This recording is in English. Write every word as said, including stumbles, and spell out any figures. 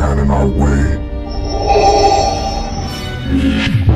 stand in our way.